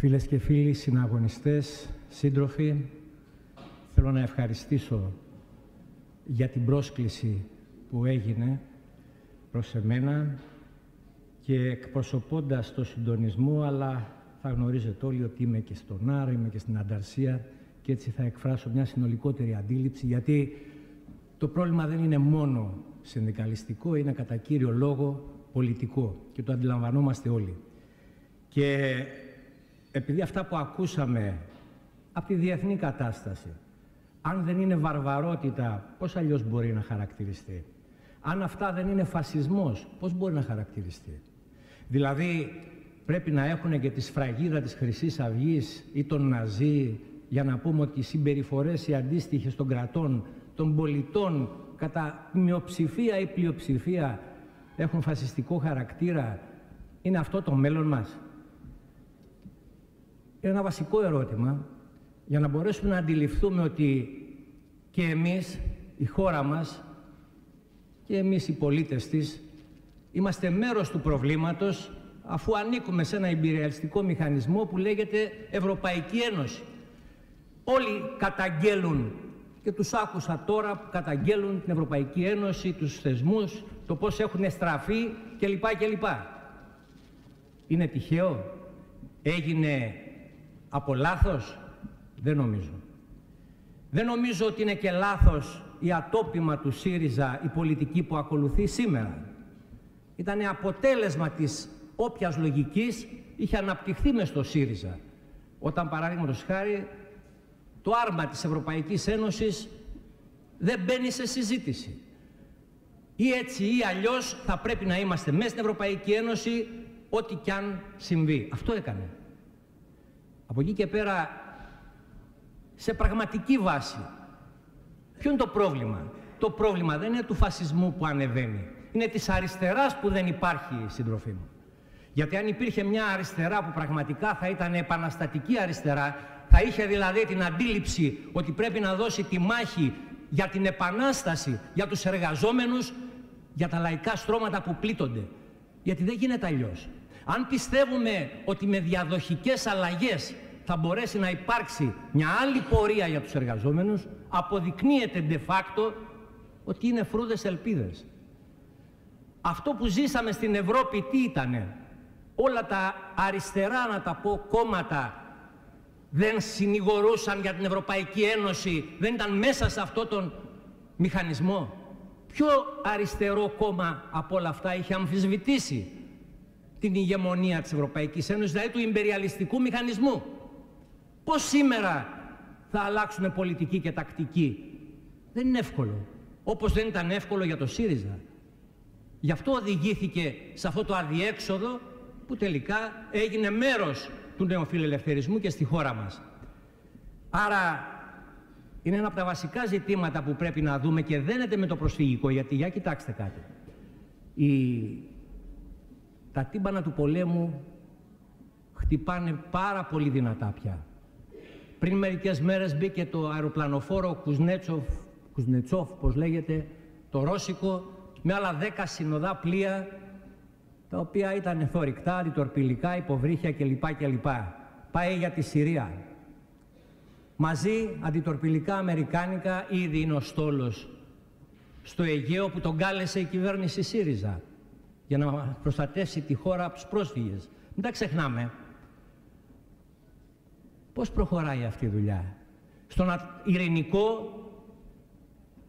Φίλες και φίλοι, συναγωνιστές, σύντροφοι, θέλω να ευχαριστήσω για την πρόσκληση που έγινε προς εμένα και εκπροσωπώντας το συντονισμό, αλλά θα γνωρίζετε όλοι ότι είμαι και στον Άρο, είμαι και στην Ανταρσία και έτσι θα εκφράσω μια συνολικότερη αντίληψη, γιατί το πρόβλημα δεν είναι μόνο συνδικαλιστικό, είναι κατά κύριο λόγο πολιτικό και το αντιλαμβανόμαστε όλοι. Και επειδή αυτά που ακούσαμε από τη διεθνή κατάσταση, αν δεν είναι βαρβαρότητα, πώς αλλιώς μπορεί να χαρακτηριστεί. Αν αυτά δεν είναι φασισμός, πώς μπορεί να χαρακτηριστεί. Δηλαδή, πρέπει να έχουν και τη σφραγίδα της Χρυσής Αυγής ή των Ναζί, για να πούμε ότι οι συμπεριφορές οι αντίστοιχες των κρατών, των πολιτών, κατά μειοψηφία ή πλειοψηφία, έχουν φασιστικό χαρακτήρα. Είναι αυτό το μέλλον μας. Είναι ένα βασικό ερώτημα για να μπορέσουμε να αντιληφθούμε ότι και εμείς, η χώρα μας και εμείς οι πολίτες της, είμαστε μέρος του προβλήματος, αφού ανήκουμε σε ένα εμπειριαλιστικό μηχανισμό που λέγεται Ευρωπαϊκή Ένωση. Όλοι καταγγέλουν, και τους άκουσα τώρα που καταγγέλουν την Ευρωπαϊκή Ένωση, τους θεσμούς, το πώς έχουν στραφεί κλπ. Κλπ. Είναι τυχαίο? Έγινε από λάθος? Δεν νομίζω. Δεν νομίζω ότι είναι και λάθος η ατόπιμα του ΣΥΡΙΖΑ, η πολιτική που ακολουθεί σήμερα. Ήτανε αποτέλεσμα της όποιας λογικής είχε αναπτυχθεί μες στο ΣΥΡΙΖΑ. Όταν, παραδείγματος χάρη, το άρμα της Ευρωπαϊκής Ένωσης δεν μπαίνει σε συζήτηση. Ή έτσι ή αλλιώς θα πρέπει να είμαστε μέσα στην Ευρωπαϊκή Ένωση, ό,τι κι αν συμβεί. Αυτό έκανε. Από εκεί και πέρα, σε πραγματική βάση, ποιο είναι το πρόβλημα? Το πρόβλημα δεν είναι του φασισμού που ανεβαίνει. Είναι της αριστεράς που δεν υπάρχει, συντροφή μου. Γιατί αν υπήρχε μια αριστερά που πραγματικά θα ήταν επαναστατική αριστερά, θα είχε δηλαδή την αντίληψη ότι πρέπει να δώσει τη μάχη για την επανάσταση, για τους εργαζόμενους, για τα λαϊκά στρώματα που πλήττονται. Γιατί δεν γίνεται αλλιώς. Αν πιστεύουμε ότι με διαδοχικές αλλαγές θα μπορέσει να υπάρξει μια άλλη πορεία για τους εργαζόμενους, αποδεικνύεται de facto ότι είναι φρούδες ελπίδες. Αυτό που ζήσαμε στην Ευρώπη τι ήτανε? Όλα τα αριστερά, να τα πω, κόμματα δεν συνηγορούσαν για την Ευρωπαϊκή Ένωση, δεν ήταν μέσα σε αυτόν τον μηχανισμό. Ποιο αριστερό κόμμα από όλα αυτά είχε αμφισβητήσει την ηγεμονία της Ευρωπαϊκής Ένωσης, δηλαδή του ιμπεριαλιστικού μηχανισμού? Πώς σήμερα θα αλλάξουμε πολιτική και τακτική? Δεν είναι εύκολο. Όπως δεν ήταν εύκολο για το ΣΥΡΙΖΑ. Γι' αυτό οδηγήθηκε σε αυτό το αδιέξοδο που τελικά έγινε μέρος του νεοφιλελευθερισμού και στη χώρα μας. Άρα είναι ένα από τα βασικά ζητήματα που πρέπει να δούμε και δένεται με το προσφυγικό, γιατί για κοιτάξτε κάτι. Τα τύμπανα του πολέμου χτυπάνε πάρα πολύ δυνατά πια. Πριν μερικές μέρες μπήκε το αεροπλανοφόρο Κουσνέτσοφ, πώς λέγεται, το ρώσικο, με άλλα 10 συνοδά πλοία, τα οποία ήταν θωρυκτά, αντιτορπιλικά, υποβρύχια κλπ. Κλπ. Πάει για τη Συρία. Μαζί αντιτορπιλικά αμερικάνικα, ήδη είναι ο στόλος στο Αιγαίο που τον κάλεσε η κυβέρνηση ΣΥΡΙΖΑ για να προστατεύσει τη χώρα από τους πρόσφυγες. Μην τα ξεχνάμε. Πώς προχωράει αυτή η δουλειά? Στον Ειρηνικό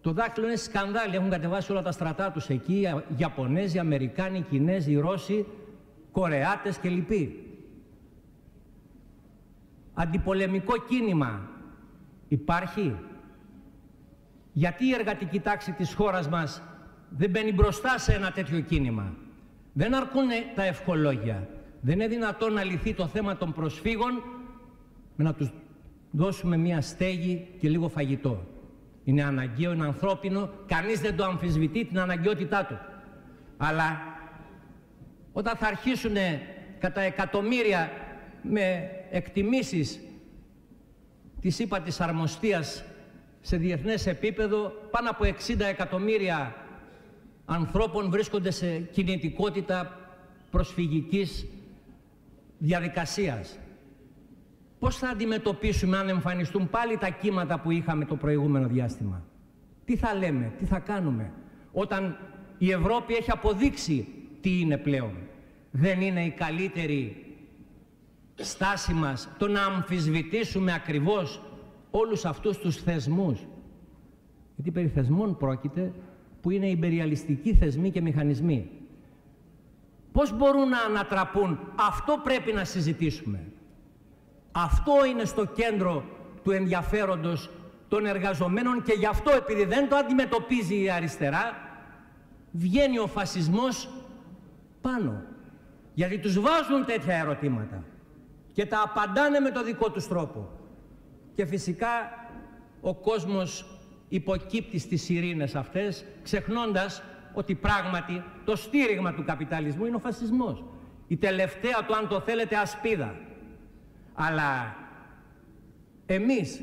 το δάχτυλο είναι σκανδάλι. Έχουν κατεβάσει όλα τα στρατά τους εκεί, οι Ιαπωνέζοι, οι Αμερικάνοι, οι Κινέζοι, οι Ρώσοι, Κορεάτες και λοιποί. Αντιπολεμικό κίνημα υπάρχει? Γιατί η εργατική τάξη της χώρας μας δεν μπαίνει μπροστά σε ένα τέτοιο κίνημα? Δεν αρκούν τα ευχολόγια. Δεν είναι δυνατόν να λυθεί το θέμα των προσφύγων με να τους δώσουμε μία στέγη και λίγο φαγητό. Είναι αναγκαίο, είναι ανθρώπινο, κανείς δεν το αμφισβητεί την αναγκαιότητά του. Αλλά όταν θα αρχίσουν κατά εκατομμύρια με εκτιμήσεις της ΥΠΑ της αρμοστίας σε διεθνές επίπεδο, πάνω από 60 εκατομμύρια ανθρώπων βρίσκονται σε κινητικότητα προσφυγικής διαδικασίας. Πώς θα αντιμετωπίσουμε αν εμφανιστούν πάλι τα κύματα που είχαμε το προηγούμενο διάστημα? Τι θα λέμε, τι θα κάνουμε, όταν η Ευρώπη έχει αποδείξει τι είναι πλέον? Δεν είναι η καλύτερη στάση μας το να αμφισβητήσουμε ακριβώς όλους αυτούς τους θεσμούς? Γιατί περί θεσμών πρόκειται, που είναι υπεριαλιστικοί θεσμοί και μηχανισμοί. Πώς μπορούν να ανατραπούν? Αυτό πρέπει να συζητήσουμε. Αυτό είναι στο κέντρο του ενδιαφέροντος των εργαζομένων, και γι' αυτό, επειδή δεν το αντιμετωπίζει η αριστερά, βγαίνει ο φασισμός πάνω. Γιατί τους βάζουν τέτοια ερωτήματα και τα απαντάνε με το δικό τους τρόπο. Και φυσικά ο κόσμος υποκύπτει στις ειρήνες αυτές, ξεχνώντας ότι πράγματι το στήριγμα του καπιταλισμού είναι ο φασισμός. Η τελευταία του, αν το θέλετε, ασπίδα. Αλλά εμείς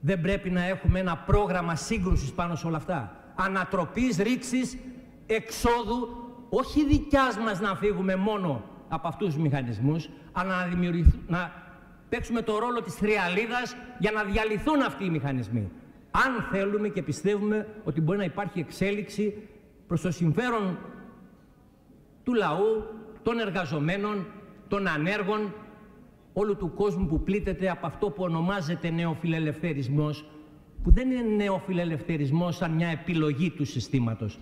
δεν πρέπει να έχουμε ένα πρόγραμμα σύγκρουσης πάνω σε όλα αυτά. Ανατροπής, ρήξης, εξόδου, όχι δικιάς μας να φύγουμε μόνο από αυτούς τους μηχανισμούς, αλλά να παίξουμε το ρόλο της θριαλίδας για να διαλυθούν αυτοί οι μηχανισμοί. Αν θέλουμε και πιστεύουμε ότι μπορεί να υπάρχει εξέλιξη προς το συμφέρον του λαού, των εργαζομένων, των ανέργων, όλου του κόσμου που πλήττεται από αυτό που ονομάζεται νεοφιλελευθερισμός, που δεν είναι νεοφιλελευθερισμός σαν μια επιλογή του συστήματος.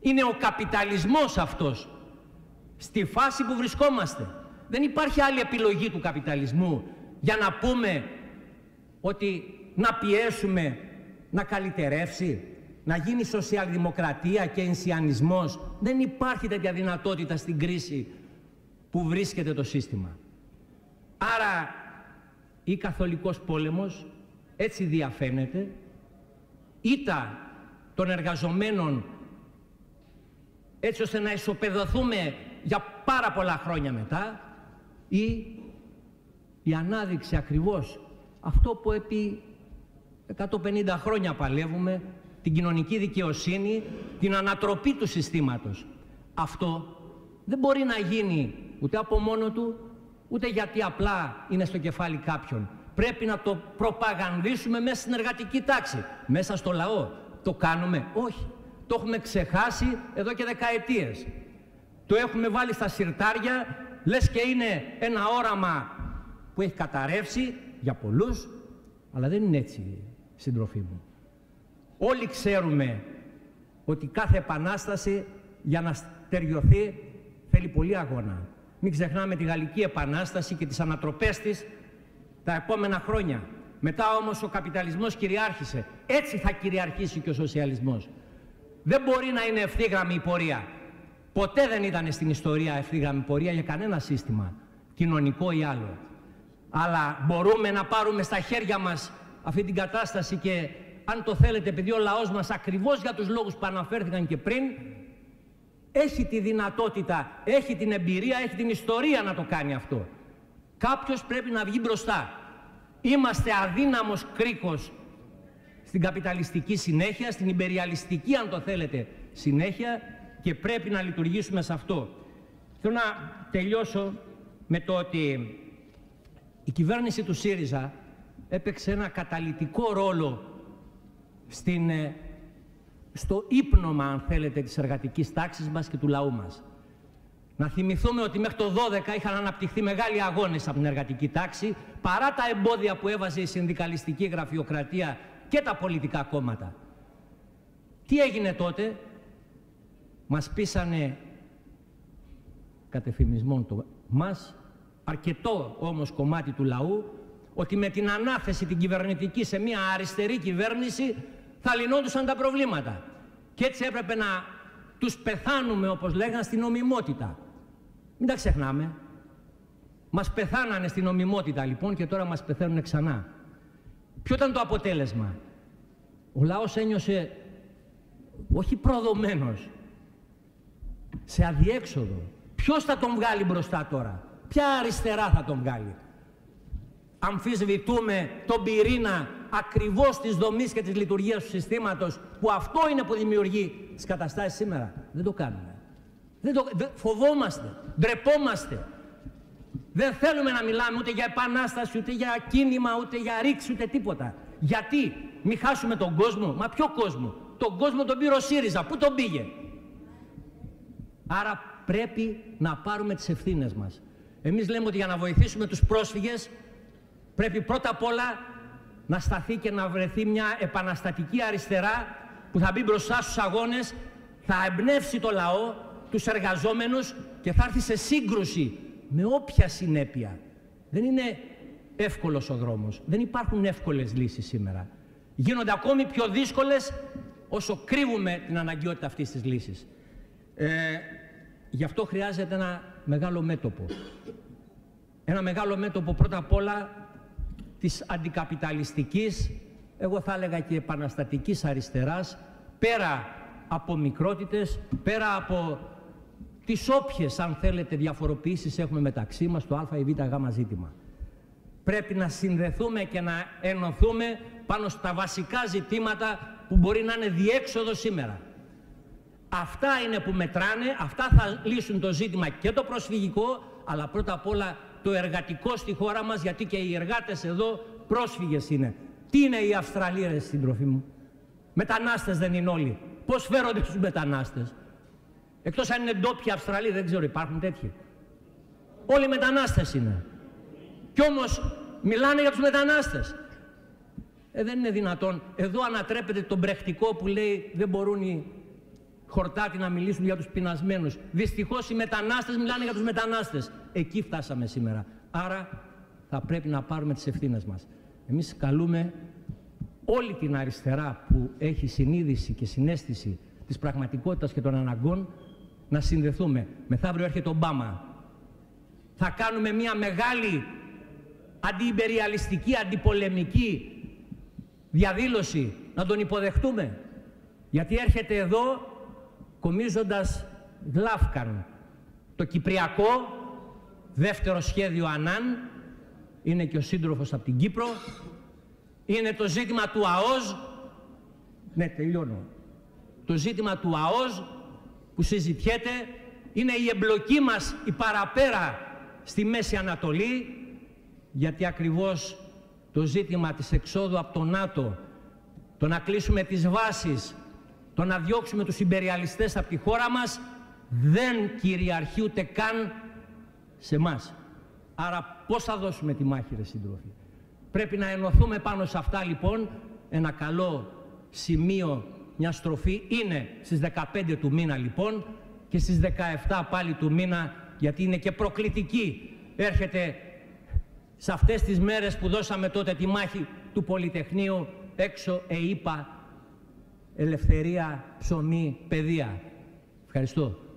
Είναι ο καπιταλισμός αυτός, στη φάση που βρισκόμαστε. Δεν υπάρχει άλλη επιλογή του καπιταλισμού για να πούμε ότι να πιέσουμε να καλυτερεύσει, να γίνει σοσιαλδημοκρατία και ενσιανισμός. Δεν υπάρχει τέτοια δυνατότητα στην κρίση που βρίσκεται το σύστημα. Άρα ή καθολικός πόλεμος, έτσι διαφαίνεται, ήττα των εργαζομένων, έτσι ώστε να ισοπεδωθούμε για πάρα πολλά χρόνια μετά, ή η ανάδειξη ακριβώς αυτό που επί 150 χρόνια παλεύουμε, την κοινωνική δικαιοσύνη, την ανατροπή του συστήματος. Αυτό δεν μπορεί να γίνει ούτε από μόνο του, ούτε γιατί απλά είναι στο κεφάλι κάποιον. Πρέπει να το προπαγανδίσουμε μέσα στην εργατική τάξη, μέσα στο λαό. Το κάνουμε? Όχι. Το έχουμε ξεχάσει εδώ και δεκαετίες. Το έχουμε βάλει στα συρτάρια, λες και είναι ένα όραμα που έχει καταρρεύσει για πολλούς, αλλά δεν είναι έτσι, συντροφοί μου. Όλοι ξέρουμε ότι κάθε επανάσταση για να στεριωθεί θέλει πολύ αγώνα. Μην ξεχνάμε τη Γαλλική Επανάσταση και τις ανατροπές της τα επόμενα χρόνια. Μετά όμως ο καπιταλισμός κυριάρχησε. Έτσι θα κυριαρχήσει και ο σοσιαλισμός. Δεν μπορεί να είναι ευθύγραμμη η πορεία. Ποτέ δεν ήταν στην ιστορία ευθύγραμμη πορεία για κανένα σύστημα, κοινωνικό ή άλλο. Αλλά μπορούμε να πάρουμε στα χέρια μας αυτή την κατάσταση και, αν το θέλετε, επειδή ο λαός μας, ακριβώς για τους λόγους που αναφέρθηκαν και πριν, έχει τη δυνατότητα, έχει την εμπειρία, έχει την ιστορία να το κάνει αυτό. Κάποιος πρέπει να βγει μπροστά. Είμαστε αδύναμος κρίκος στην καπιταλιστική συνέχεια, στην υπεριαλιστική, αν το θέλετε, συνέχεια, και πρέπει να λειτουργήσουμε σε αυτό. Θέλω να τελειώσω με το ότι η κυβέρνηση του ΣΥΡΙΖΑ έπαιξε ένα καταλυτικό ρόλο στο ύπνομα, αν θέλετε, της εργατικής τάξης μας και του λαού μας. Να θυμηθούμε ότι μέχρι το 12 είχαν αναπτυχθεί μεγάλοι αγώνες από την εργατική τάξη, παρά τα εμπόδια που έβαζε η συνδικαλιστική γραφειοκρατία και τα πολιτικά κόμματα. Τι έγινε τότε? Μας πείσανε κατ' εφημισμόν το μας, αρκετό όμως κομμάτι του λαού, ότι με την ανάθεση την κυβερνητική σε μια αριστερή κυβέρνηση θα λυνόντουσαν τα προβλήματα. Και έτσι έπρεπε να τους πεθάνουμε, όπως λέγανε, στην νομιμότητα. Μην τα ξεχνάμε. Μας πεθάνανε στην νομιμότητα, λοιπόν, και τώρα μας πεθαίνουν ξανά. Ποιο ήταν το αποτέλεσμα? Ο λαός ένιωσε όχι προδομένος, σε αδιέξοδο. Ποιος θα τον βγάλει μπροστά τώρα? Ποια αριστερά θα τον βγάλει? Αμφισβητούμε τον πυρήνα ακριβώς της δομής και της λειτουργίας του συστήματος, που αυτό είναι που δημιουργεί τις καταστάσεις σήμερα. Δεν το κάνουμε. Φοβόμαστε, ντρεπόμαστε. Δεν θέλουμε να μιλάμε ούτε για επανάσταση, ούτε για κίνημα, ούτε για ρήξη, ούτε τίποτα. Γιατί μην χάσουμε τον κόσμο. Μα ποιο κόσμο? Τον κόσμο τον πήρε ο ΣΥΡΙΖΑ. Πού τον πήγε? Άρα πρέπει να πάρουμε τις ευθύνες μας. Εμείς λέμε ότι για να βοηθήσουμε τους πρόσφυγες πρέπει πρώτα απ' όλα να σταθεί και να βρεθεί μια επαναστατική αριστερά που θα μπει μπροστά στους αγώνες, θα εμπνεύσει το λαό, τους εργαζόμενους και θα έρθει σε σύγκρουση με όποια συνέπεια. Δεν είναι εύκολος ο δρόμος. Δεν υπάρχουν εύκολες λύσεις σήμερα. Γίνονται ακόμη πιο δύσκολες όσο κρύβουμε την αναγκαιότητα αυτής της λύσης. Γι' αυτό χρειάζεται ένα μεγάλο μέτωπο. Ένα μεγάλο μέτωπο πρώτα απ' όλα της αντικαπιταλιστικής, εγώ θα έλεγα και επαναστατικής αριστεράς, πέρα από μικρότητες, πέρα από τις όποιες, αν θέλετε, διαφοροποιήσεις έχουμε μεταξύ μας, το α ή β γ ζήτημα. Πρέπει να συνδεθούμε και να ενωθούμε πάνω στα βασικά ζητήματα που μπορεί να είναι διέξοδο σήμερα. Αυτά είναι που μετράνε, αυτά θα λύσουν το ζήτημα και το προσφυγικό, αλλά πρώτα απ' όλα το εργατικό στη χώρα μας, γιατί και οι εργάτες εδώ πρόσφυγες είναι. Τι είναι οι Αυστραλίες, συντροφοί μου? Μετανάστες δεν είναι όλοι? Πώς φέρονται στους μετανάστες? Εκτός αν είναι ντόπιοι Αυστραλοί, δεν ξέρω, υπάρχουν τέτοιοι? Όλοι οι μετανάστες είναι. Κι όμως μιλάνε για τους μετανάστες. Δεν είναι δυνατόν. Εδώ ανατρέπεται το μπρεχτικό που λέει δεν μπορούν οι χορτάτοι να μιλήσουν για τους πεινασμένους. Δυστυχώς οι μετανάστες μιλάνε για τους μετανάστες. Εκεί φτάσαμε σήμερα. Άρα θα πρέπει να πάρουμε τις ευθύνες μας. Εμείς καλούμε όλη την αριστερά που έχει συνείδηση και συνέστηση της πραγματικότητας και των αναγκών να συνδεθούμε. Μεθαύριο έρχεται ο Ομπάμα. Θα κάνουμε μια μεγάλη αντιυμπεριαλιστική, αντιπολεμική διαδήλωση, να τον υποδεχτούμε. Γιατί έρχεται εδώ κομίζοντας γλάφκαν το κυπριακό, δεύτερο σχέδιο Ανάν, είναι και ο σύντροφος από την Κύπρο, είναι το ζήτημα του ΑΟΣ, ναι τελειώνω, το ζήτημα του ΑΟΣ που συζητιέται, είναι η εμπλοκή μας η παραπέρα στη Μέση Ανατολή, γιατί ακριβώς το ζήτημα της εξόδου από το ΝΑΤΟ, το να κλείσουμε τις βάσεις, το να διώξουμε τους ιμπεριαλιστές από τη χώρα μας, δεν κυριαρχεί ούτε καν σε εμάς. Άρα πώς θα δώσουμε τη μάχη, ρε συντρόφοι? Πρέπει να ενωθούμε πάνω σε αυτά λοιπόν. Ένα καλό σημείο, μια στροφή είναι στις 15 του μήνα λοιπόν και στις 17 πάλι του μήνα, γιατί είναι και προκλητική. Έρχεται σε αυτές τις μέρες που δώσαμε τότε τη μάχη του Πολυτεχνείου, έξω ΕΙΠΑ, ελευθερία, ψωμί, παιδεία. Ευχαριστώ.